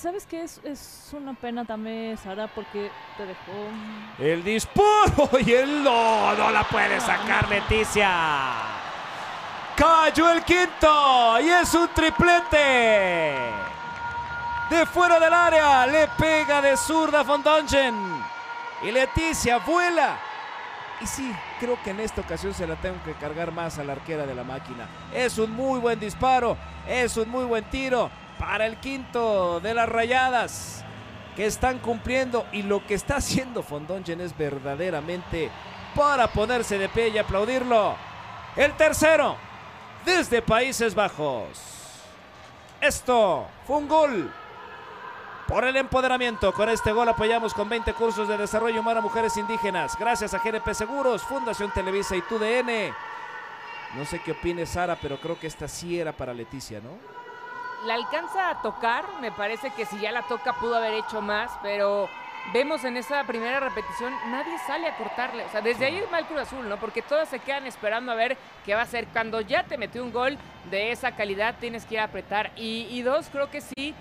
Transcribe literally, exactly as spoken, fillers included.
¿Sabes qué? Es, es una pena también, Sara, porque te dejó... El disparo y el no, no la puede ah, sacar no. Leticia. Cayó el quinto y es un triplete. De fuera del área, le pega de zurda Van Dongen. Y Leticia vuela. Y sí, creo que en esta ocasión se la tengo que cargar más a la arquera de la máquina. Es un muy buen disparo, es un muy buen tiro para el quinto de las Rayadas, que están cumpliendo, y lo que está haciendo Van Dongen es verdaderamente para ponerse de pie y aplaudirlo. El tercero desde Países Bajos. Esto fue un gol por el empoderamiento. Con este gol apoyamos con veinte cursos de desarrollo humano a mujeres indígenas, gracias a G N P Seguros, Fundación Televisa y T U D N. No sé qué opine Sara, pero creo que esta sí era para Leticia, ¿no? La alcanza a tocar, me parece que si ya la toca pudo haber hecho más, pero vemos en esa primera repetición, nadie sale a cortarle. O sea, desde ahí es mal Cruz Azul, ¿no? Porque todas se quedan esperando a ver qué va a hacer. Cuando ya te metió un gol de esa calidad, tienes que ir a apretar. Y, y dos, creo que sí.